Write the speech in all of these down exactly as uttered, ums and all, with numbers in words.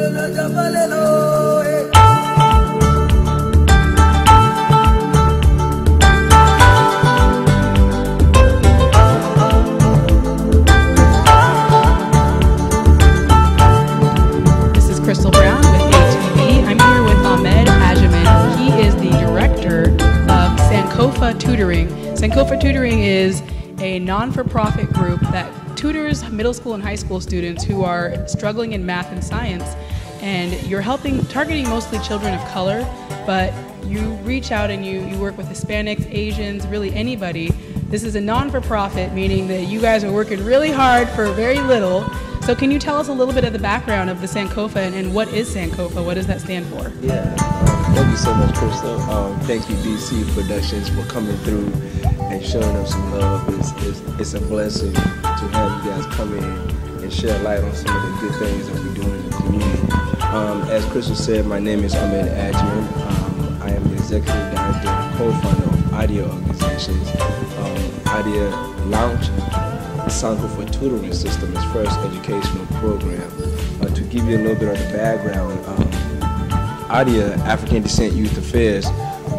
This is Crystal Brown with A T V. I'm here with Ahmed Agyeman. He is the director of Sankofa Tutoring. Sankofa Tutoring is a non-for-profit group that tutors middle school and high school students who are struggling in math and science, and you're helping, targeting mostly children of color, but you reach out and you, you work with Hispanics, Asians, really anybody. This is a non-for-profit, meaning that you guys are working really hard for very little. So can you tell us a little bit of the background of the Sankofa and, and what is Sankofa? What does that stand for? Yeah, um, thank you so much, Crystal. Um, thank you, D C Productions, for coming through and showing up some love. It's, it's, it's a blessing to have you guys come in and shed light on some of the good things that we're doing in the community. Um, as Crystal said, my name is Ahmed Agyeman. Um, I am the executive director and co-founder of ADIA organizations. Um, ADIA launched the Sankofa Tutoring System, its first educational program. Uh, to give you a little bit of the background, um, ADIA, African Descent Youth Affairs,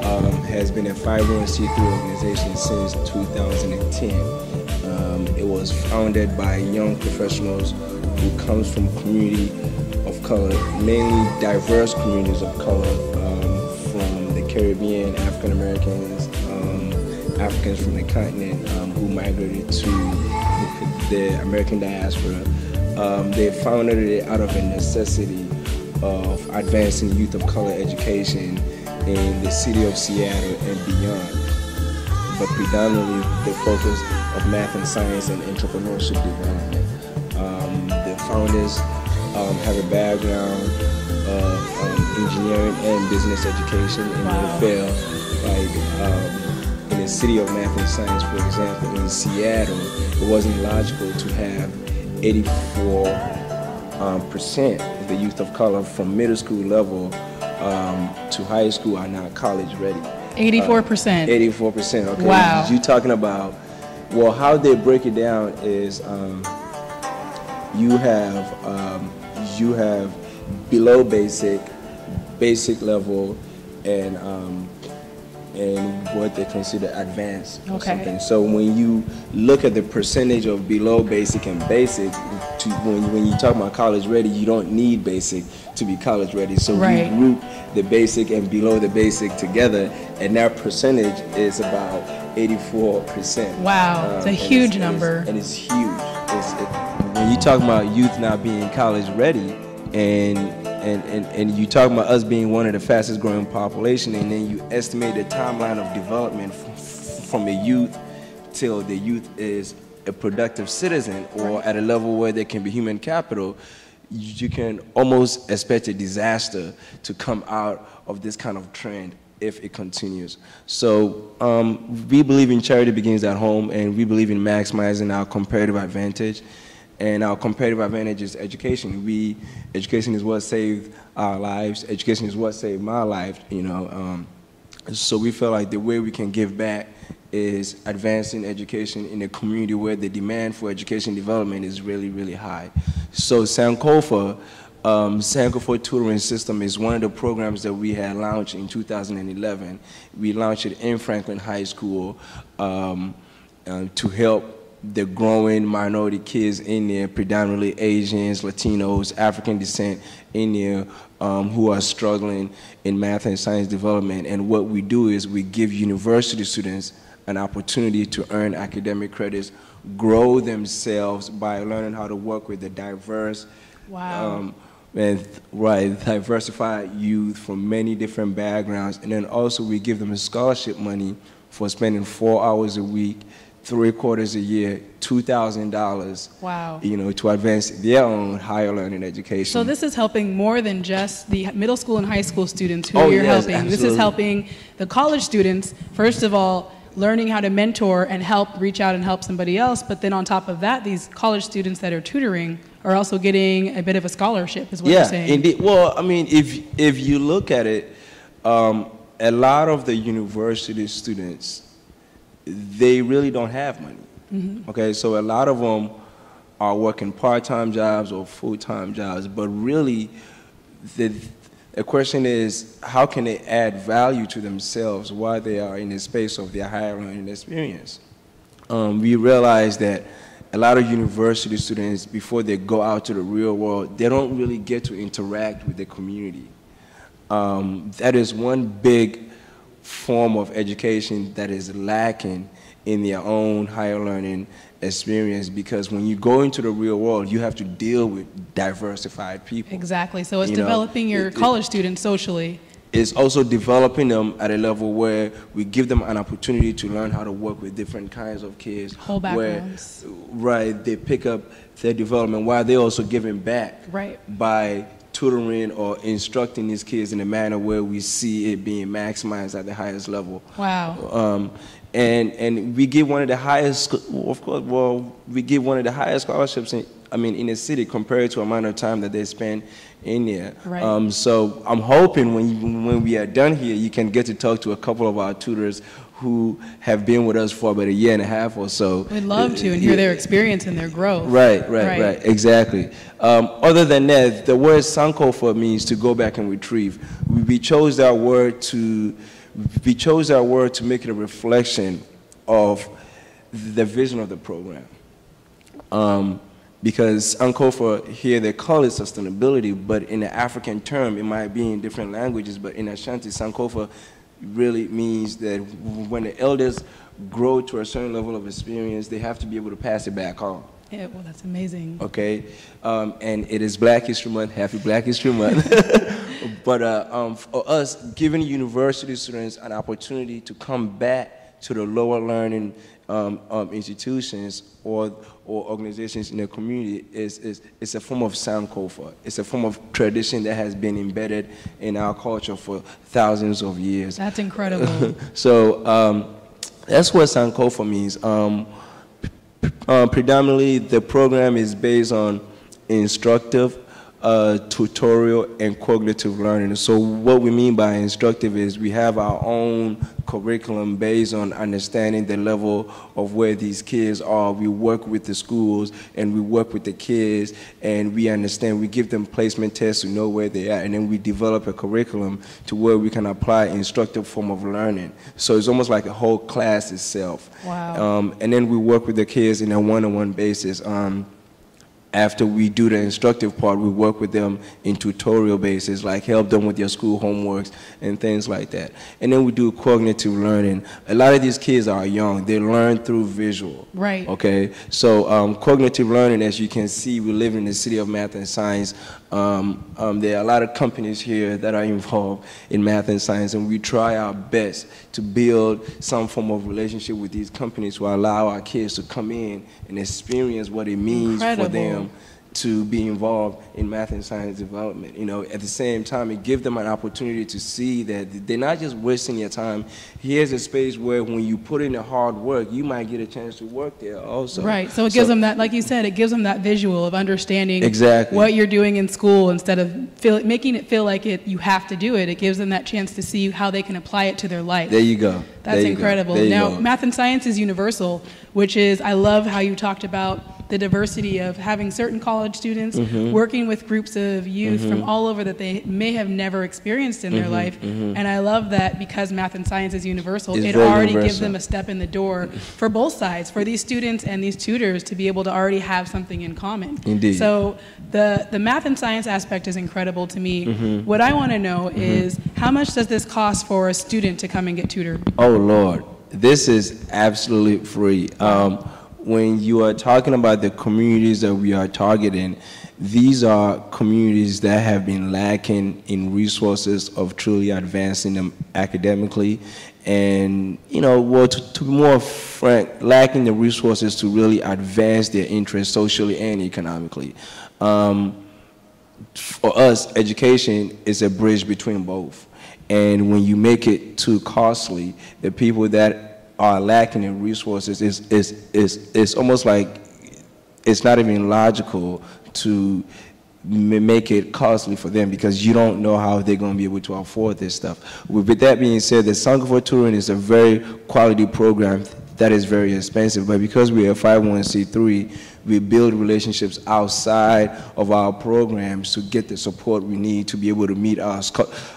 um, has been a five oh one c three organization since two thousand ten. Um, it was founded by young professionals who comes from community of color, mainly diverse communities of color, um, from the Caribbean, African Americans, um, Africans from the continent um, who migrated to the American diaspora. Um, they founded it out of a necessity of advancing youth of color education in the city of Seattle and beyond, but predominantly the focus of math and science and entrepreneurship development. Um, the founders um, have a background of um, engineering and business education in wow. the field, like um, in the city of math and science, for example, in Seattle, it wasn't logical to have eighty-four percent um, of the youth of color from middle school level Um, to high school are not college ready. eighty-four percent. eighty-four percent, okay. Wow. You're talking about, well, how they break it down is um, you have um, you have below basic, basic level, and um, and what they consider advanced or okay. something. So when you look at the percentage of below basic and basic, to when, when you talk about college ready, you don't need basic to be college ready. So right. we group the basic and below the basic together, and that percentage is about eighty-four percent. Wow, um, it's a huge it's, number. And it's, and it's huge. It's, it, when you talk about youth not being college ready, and And, and, and you talk about us being one of the fastest growing population, and then you estimate the timeline of development from, from a youth till the youth is a productive citizen or at a level where they can be human capital, you can almost expect a disaster to come out of this kind of trend if it continues. So um, we believe in charity begins at home, and we believe in maximizing our comparative advantage. And our comparative advantage is education. We, education is what saved our lives. Education is what saved my life, you know. Um, so we feel like the way we can give back is advancing education in a community where the demand for education development is really, really high. So Sankofa, um, Sankofa Tutoring System is one of the programs that we had launched in two thousand eleven. We launched it in Franklin High School um, uh, to help the growing minority kids in there, predominantly Asians, Latinos, African descent in there, um, who are struggling in math and science development. And what we do is we give university students an opportunity to earn academic credits, grow themselves by learning how to work with the diverse, wow. um, and right, diversified youth from many different backgrounds. And then also we give them scholarship money for spending four hours a week, three quarters a year, two thousand dollars, wow. you know, to advance their own higher learning education. So this is helping more than just the middle school and high school students who oh, you're yes, helping. Absolutely. This is helping the college students, first of all, learning how to mentor and help reach out and help somebody else. But then on top of that, these college students that are tutoring are also getting a bit of a scholarship is what yeah, you're saying. Indeed. Well, I mean, if, if you look at it, um, a lot of the university students, they really don't have money. Mm-hmm. Okay, so a lot of them are working part-time jobs or full-time jobs, but really the, the question is, how can they add value to themselves while they are in the space of their higher learning experience? Um, we realize that a lot of university students, before they go out to the real world, they don't really get to interact with the community. Um, that is one big form of education that is lacking in their own higher learning experience, because when you go into the real world, you have to deal with diversified people. Exactly, so it's you developing know, your it, college it, students socially. It's also developing them at a level where we give them an opportunity to learn how to work with different kinds of kids. Whole backgrounds. Where, right, they pick up their development while they're also giving back. Right. By tutoring or instructing these kids in a manner where we see it being maximized at the highest level. Wow. Um, and and we give one of the highest, of course, well, we give one of the highest scholarships in, I mean, in the city compared to the amount of time that they spend in there. Right. Um, so I'm hoping when, you, when we are done here, you can get to talk to a couple of our tutors who have been with us for about a year and a half or so. We'd love to and hear their experience and their growth. Right, right, right, right exactly. Um, other than that, the word Sankofa means to go back and retrieve. We, we chose that word to, we chose that word to make it a reflection of the vision of the program. Um, Because Sankofa, here they call it sustainability, but in the African term, it might be in different languages, but in Ashanti, Sankofa really means that when the elders grow to a certain level of experience, they have to be able to pass it back on. Yeah, well, that's amazing. Okay, um, and it is Black History Month, happy Black History Month. But uh, um, for us, giving university students an opportunity to come back to the lower learning Um, um, institutions or, or organizations in the community is, is, is a form of Sankofa. It's a form of tradition that has been embedded in our culture for thousands of years. That's incredible. So um, that's what Sankofa means. Um, uh, predominantly, the program is based on instructive, uh, tutorial, and cognitive learning. So what we mean by instructive is we have our own curriculum based on understanding the level of where these kids are. We work with the schools and we work with the kids and we understand, we give them placement tests to know where they are, and then we develop a curriculum to where we can apply instructive form of learning. So it's almost like a whole class itself. Wow. Um, and then we work with the kids in a one-on-one basis. Um, After we do the instructive part, we work with them in tutorial basis, like help them with their school homeworks and things like that. And then we do cognitive learning. A lot of these kids are young. They learn through visual. Right. Okay. So um, cognitive learning, as you can see, we live in the city of math and science. Um, um, there are a lot of companies here that are involved in math and science, and we try our best to build some form of relationship with these companies to allow our kids to come in and experience what it means Incredible. for them to be involved in math and science development. You know, at the same time, it gives them an opportunity to see that they're not just wasting your time. Here's a space where when you put in the hard work, you might get a chance to work there also. Right, so it gives so, them that, like you said, it gives them that visual of understanding exactly what you're doing in school instead of feel, making it feel like it you have to do it. It gives them that chance to see how they can apply it to their life. There you go. That's you incredible. Go. Now, go. math and science is universal, which is, I love how you talked about the diversity of having certain college students mm-hmm. working with groups of youth mm-hmm. from all over that they may have never experienced in mm-hmm. their life. Mm-hmm. And I love that because math and science is universal, it's it already universal. gives them a step in the door for both sides, for these students and these tutors to be able to already have something in common. Indeed. So the, the math and science aspect is incredible to me. Mm-hmm. What I want to know mm-hmm. is how much does this cost for a student to come and get tutored? Oh, Lord. This is absolutely free. Um, When you are talking about the communities that we are targeting, these are communities that have been lacking in resources of truly advancing them academically and, you know, well, to, to be more frank, lacking the resources to really advance their interests socially and economically. Um, for us, education is a bridge between both. And when you make it too costly, the people that are lacking in resources, it's, it's, it's, it's almost like it's not even logical to make it costly for them because you don't know how they're going to be able to afford this stuff. With that being said, the Sankofa Tutoring is a very quality program that is very expensive, but because we are five oh one c three, We build relationships outside of our programs to get the support we need to be able to meet our,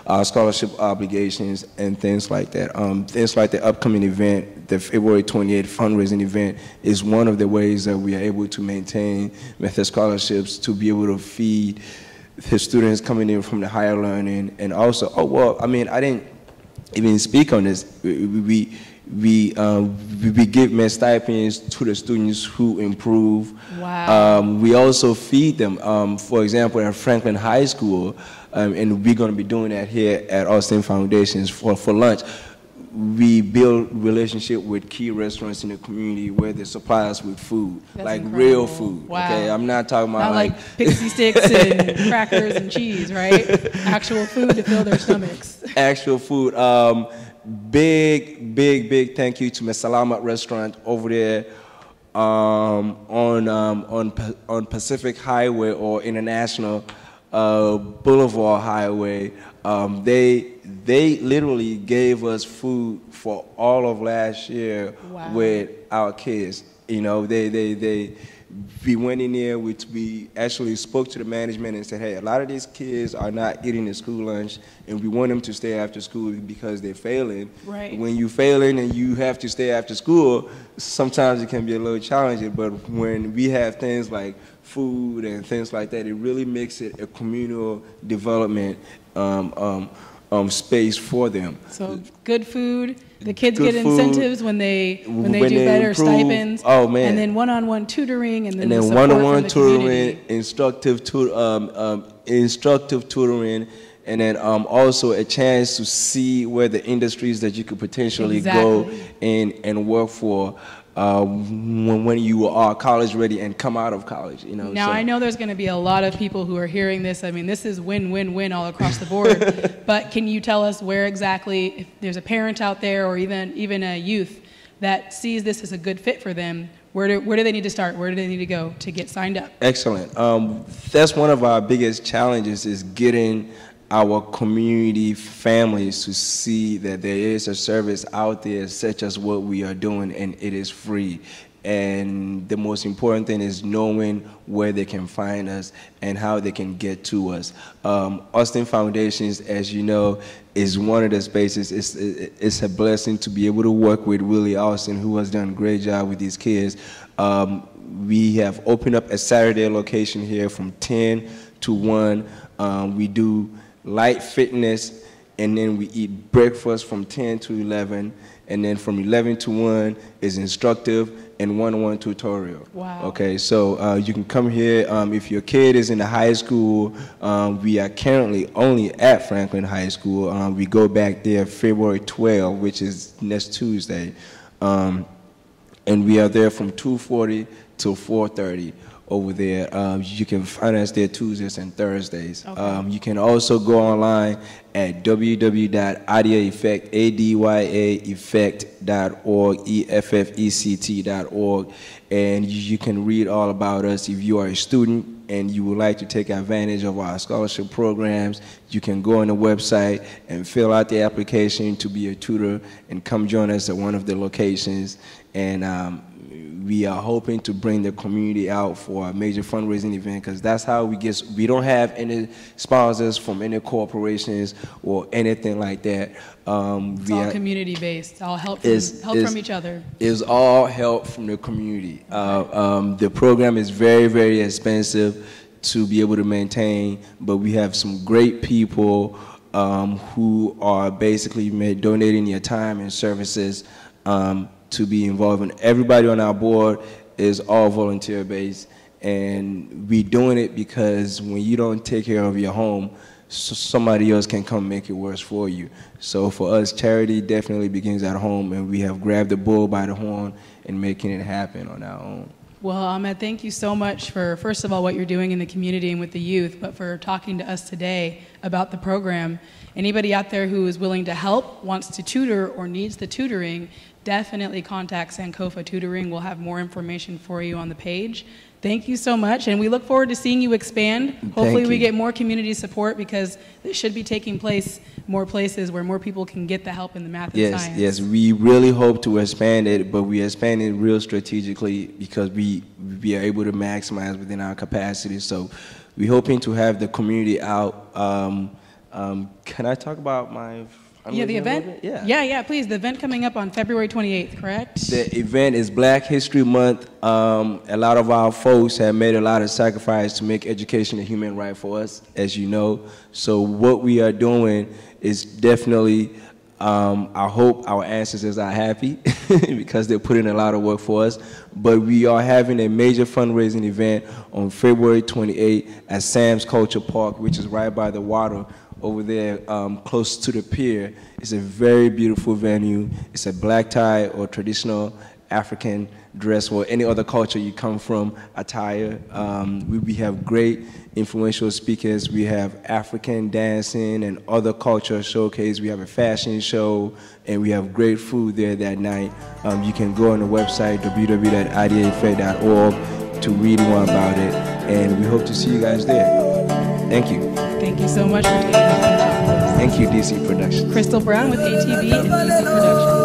our scholarship obligations and things like that. Um, things like the upcoming event, the February twenty-eighth fundraising event, is one of the ways that we are able to maintain method scholarships to be able to feed the students coming in from the higher learning. And also, oh, well, I mean, I didn't even speak on this. We, we, We, uh, we give med stipends to the students who improve. Wow. Um, we also feed them. Um, for example, at Franklin High School, um, and we're going to be doing that here at Austin Foundations for, for lunch. We build relationship with key restaurants in the community where they supply us with food, That's like incredible. real food. Wow. Okay, I'm not talking about not like, like pixie sticks and crackers and cheese, right? Actual food to fill their stomachs. Actual food. Um, Big, big, big thank you to Masalamat Restaurant over there um, on um, on on Pacific Highway or International uh, Boulevard Highway. Um, they they literally gave us food for all of last year wow. with our kids. You know, they they they. We went in there, we, we actually spoke to the management and said, hey, a lot of these kids are not eating the school lunch, and we want them to stay after school because they're failing. Right. When you're failing and you have to stay after school, sometimes it can be a little challenging, but when we have things like food and things like that, it really makes it a communal development um, um, um, space for them. So good food. The kids Good get incentives food, when they when they when do they better improve. stipends. Oh man! And then one-on-one -on -one tutoring, and then and then the one-on-one -on -one tutoring, instructive tu um, um, instructive tutoring, and then um, also a chance to see where the industries that you could potentially exactly. go in and work for uh, when when you are college ready and come out of college. You know. Now so. I know there's going to be a lot of people who are hearing this. I mean, this is win-win-win all across the board. But can you tell us where exactly, if there's a parent out there or even, even a youth that sees this as a good fit for them, where do, where do they need to start? Where do they need to go to get signed up? Excellent. Um, that's one of our biggest challenges is getting our community families to see that there is a service out there such as what we are doing, and it is free. And the most important thing is knowing where they can find us and how they can get to us. Um, Austin Foundations, as you know, is one of the spaces. It's, it's a blessing to be able to work with Willie Austin, who has done a great job with these kids. Um, we have opened up a Saturday location here from ten to one. Um, we do light fitness, and then we eat breakfast from ten to eleven. And then from eleven to one is instructive and one-on-one tutorial. Wow. Okay, so uh, you can come here. Um, if your kid is in the high school, um, we are currently only at Franklin High School. Um, we go back there February twelfth, which is next Tuesday. Um, and we are there from two forty to four thirty. Over there. Um, you can find us there Tuesdays and Thursdays. Okay. Um, you can also go online at w w w dot adia effect dot org, E F F E C T dot org, and you can read all about us. If you are a student and you would like to take advantage of our scholarship programs, you can go on the website and fill out the application to be a tutor and come join us at one of the locations. And um, we are hoping to bring the community out for a major fundraising event, because that's how we get. We don't have any sponsors from any corporations or anything like that. Um, it's we all community-based. All help from, is, help is, from each other. It's all help from the community. Uh, um, the program is very, very expensive to be able to maintain, but we have some great people um, who are basically made, donating their time and services um, to be involved. And everybody on our board is all volunteer based, and we're doing it because when you don't take care of your home, so somebody else can come make it worse for you. So for us, charity definitely begins at home, and we have grabbed the bull by the horn and making it happen on our own. Well, Ahmed, thank you so much for, first of all, what you're doing in the community and with the youth, but for talking to us today about the program. Anybody out there who is willing to help, wants to tutor, or needs the tutoring, definitely contact Sankofa Tutoring. We'll have more information for you on the page. Thank you so much, and we look forward to seeing you expand. Hopefully we get more community support, because this should be taking place more places where more people can get the help in the math and yes, science. Yes, we really hope to expand it, but we expand it real strategically because we, we are able to maximize within our capacity. So we're hoping to have the community out. Um, um, can I talk about my... I'm yeah, the event? Yeah. yeah, yeah, please. The event coming up on February twenty-eighth, correct? The event is Black History Month. Um, a lot of our folks have made a lot of sacrifice to make education a human right for us, as you know. So what we are doing is definitely, um, I hope our ancestors are happy because they put in a lot of work for us. But we are having a major fundraising event on February twenty-eighth at Sam's Culture Park, which is right by the water. Over there, um, close to the pier. It's a very beautiful venue. It's a black tie or traditional African dress or any other culture you come from attire. Um, we, we have great influential speakers. We have African dancing and other culture showcase. We have a fashion show, and we have great food there that night. Um, you can go on the website, w w w dot a d i a f a dot org, to read more about it, and we hope to see you guys there. Thank you. Thank you so much for taking us. Thank you, D C Productions. Crystal Brown with A T V and D C Productions.